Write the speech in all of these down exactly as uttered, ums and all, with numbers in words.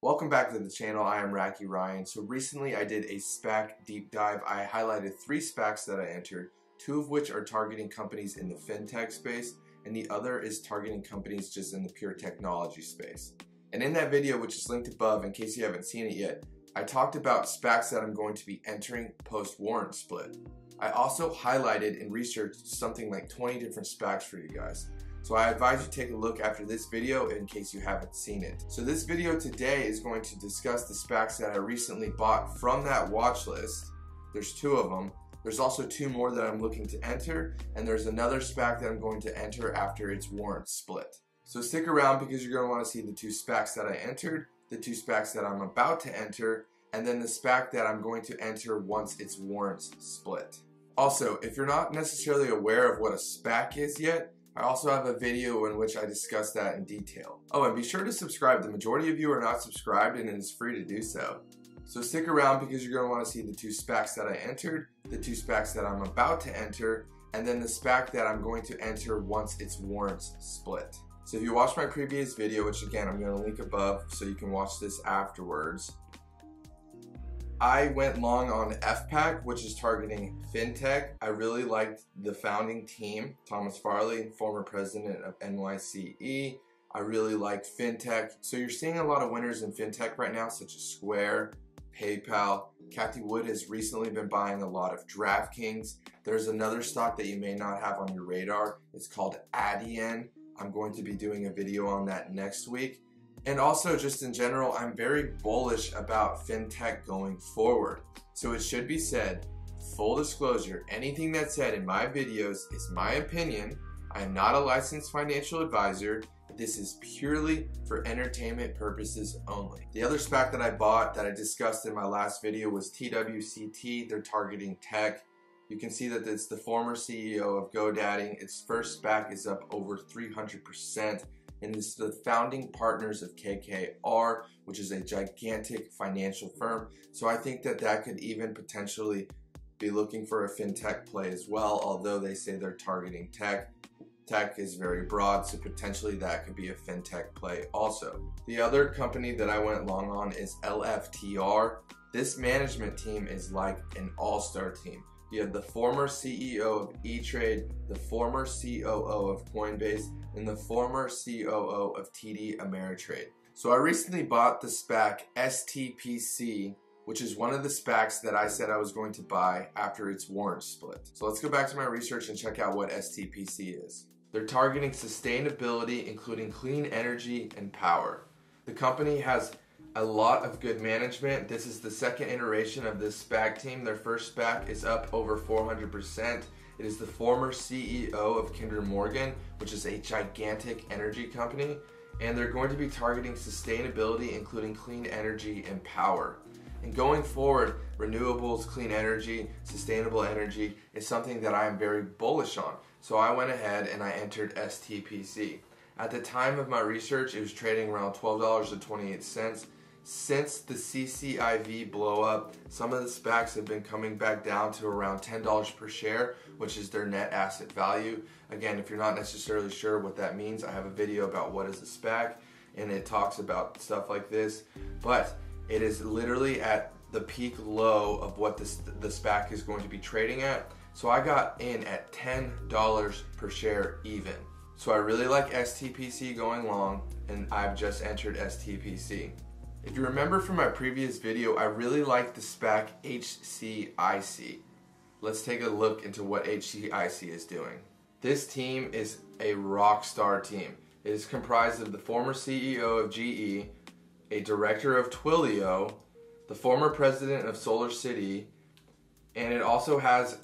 Welcome back to the channel. I am Racky Ryan. So recently I did a SPAC deep dive. I highlighted three SPACs that I entered, two of which are targeting companies in the fintech space, and the other is targeting companies just in the pure technology space. And in that video, which is linked above in case you haven't seen it yet, I talked about SPACs that I'm going to be entering post-warrant split. I also highlighted and researched something like twenty different SPACs for you guys. So I advise you take a look after this video in case you haven't seen it. So this video today is going to discuss the SPACs that I recently bought from that watch list. There's two of them. There's also two more that I'm looking to enter, and there's another SPAC that I'm going to enter after its warrant split. So stick around because you're going to want to see the two SPACs that I entered, the two SPACs that I'm about to enter, and then the SPAC that I'm going to enter once its warrants split. Also, if you're not necessarily aware of what a SPAC is yet, I also have a video in which I discuss that in detail. Oh, and be sure to subscribe. The majority of you are not subscribed and it is free to do so. So stick around because you're going to want to see the two SPACs that I entered, the two SPACs that I'm about to enter, and then the SPAC that I'm going to enter once its warrants split. So if you watched my previous video, which again, I'm going to link above so you can watch this afterwards, I went long on F PAC, which is targeting fintech. I really liked the founding team, Thomas Farley, former president of N Y C E. I really liked fintech. So you're seeing a lot of winners in fintech right now, such as Square, PayPal. Cathie Wood has recently been buying a lot of DraftKings. There's another stock that you may not have on your radar. It's called Adyen. I'm going to be doing a video on that next week. And also just in general, I'm very bullish about fintech going forward. So it should be said, full disclosure, anything that's said in my videos is my opinion. I am not a licensed financial advisor. This is purely for entertainment purposes only. The other SPAC that I bought that I discussed in my last video was T W C T. They're targeting tech. You can see that it's the former C E O of GoDaddy. Its first SPAC is up over three hundred percent. And it's the founding partners of K K R, which is a gigantic financial firm. So I think that that could even potentially be looking for a fintech play as well, although they say they're targeting tech. Tech is very broad, so potentially that could be a fintech play also. The other company that I went long on is L F T R. This management team is like an all-star team. You have the former C E O of E Trade, the former C O O of Coinbase, and the former C O O of T D Ameritrade. So I recently bought the SPAC S T P C, which is one of the SPACs that I said I was going to buy after its warrant split. So let's go back to my research and check out what S T P C is. They're targeting sustainability, including clean energy and power. The company has a lot of good management. This is the second iteration of this SPAC team. Their first SPAC is up over four hundred percent. It is the former C E O of Kinder Morgan, which is a gigantic energy company, and they're going to be targeting sustainability, including clean energy and power. And going forward, renewables, clean energy, sustainable energy is something that I am very bullish on. So I went ahead and I entered S T P C. At the time of my research, it was trading around twelve dollars and twenty-eight cents. Since the C C I V blow up, some of the SPACs have been coming back down to around ten dollars per share, which is their net asset value. Again, if you're not necessarily sure what that means, I have a video about what is a SPAC, and it talks about stuff like this. But it is literally at the peak low of what this, the SPAC is going to be trading at. So I got in at ten dollars per share even. So I really like S T P C going long, and I've just entered S T P C. If you remember from my previous video, I really like the SPAC H C I C. Let's take a look into what H C I C is doing. This team is a rock star team. It is comprised of the former C E O of G E, a director of Twilio, the former president of SolarCity, and it also has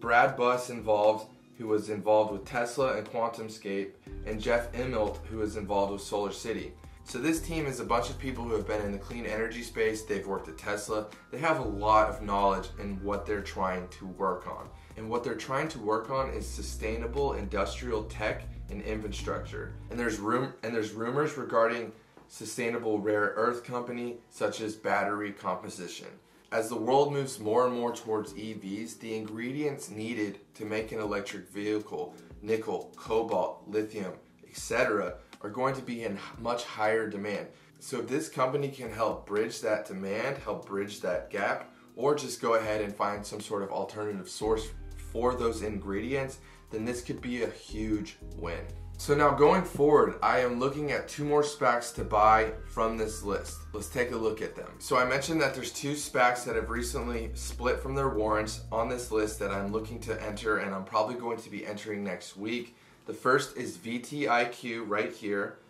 Brad Buss involved, who was involved with Tesla and QuantumScape, and Jeff Immelt, who was involved with SolarCity. So this team is a bunch of people who have been in the clean energy space. They've worked at Tesla. They have a lot of knowledge in what they're trying to work on. And what they're trying to work on is sustainable industrial tech and infrastructure. And there's room and there's rumors regarding sustainable rare earth company such as battery composition. As the world moves more and more towards E Vs, the ingredients needed to make an electric vehicle, nickel, cobalt, lithium, et cetera, are going to be in much higher demand. So this company can help bridge that demand, help bridge that gap, or just go ahead and find some sort of alternative source for those ingredients, then this could be a huge win. So now going forward, I am looking at two more SPACs to buy from this list. Let's take a look at them. So I mentioned that there's two SPACs that have recently split from their warrants on this list that I'm looking to enter, and I'm probably going to be entering next week. The first is V T I Q right here.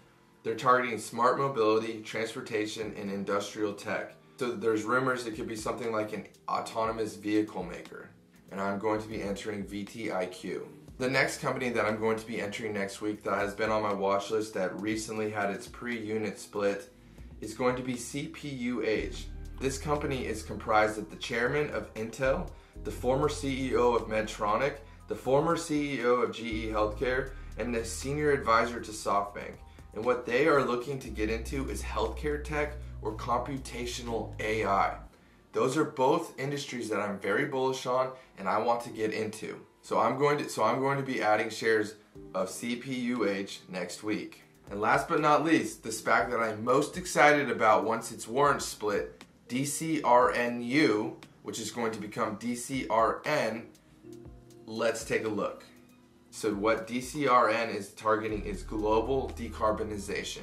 They're targeting smart mobility, transportation, and industrial tech. So there's rumors it could be something like an autonomous vehicle maker. And I'm going to be entering V T I Q. The next company that I'm going to be entering next week that has been on my watch list that recently had its pre-unit split is going to be C P U H. This company is comprised of the chairman of Intel, the former C E O of Medtronic, the former C E O of G E Healthcare, and the senior advisor to SoftBank. And what they are looking to get into is healthcare tech or computational A I. Those are both industries that I'm very bullish on and I want to get into. So I'm going to, so I'm going to be adding shares of C P U H next week. And last but not least, the SPAC that I'm most excited about once its warrants split, D C R N U, which is going to become D C R N. Let's take a look. So what D C R N is targeting is global decarbonization.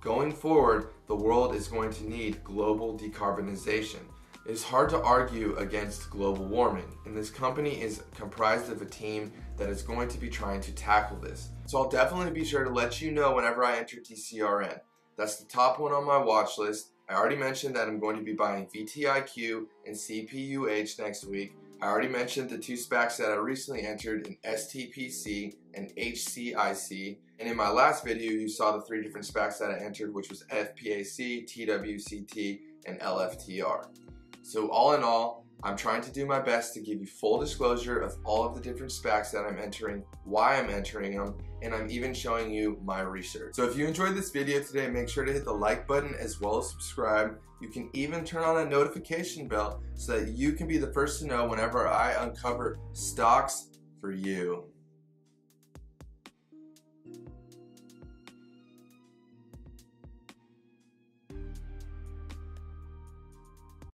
Going forward, the world is going to need global decarbonization. It is hard to argue against global warming, and this company is comprised of a team that is going to be trying to tackle this. So I'll definitely be sure to let you know whenever I enter D C R N. That's the top one on my watch list. I already mentioned that I'm going to be buying V T I Q and C P U H next week. I already mentioned the two SPACs that I recently entered in S T P C and H C I C. And in my last video, you saw the three different SPACs that I entered, which was F P A C, T W C T, and L F T R. So all in all, I'm trying to do my best to give you full disclosure of all of the different SPACs that I'm entering, why I'm entering them, and I'm even showing you my research. So if you enjoyed this video today, make sure to hit the like button as well as subscribe. You can even turn on a notification bell so that you can be the first to know whenever I uncover stocks for you.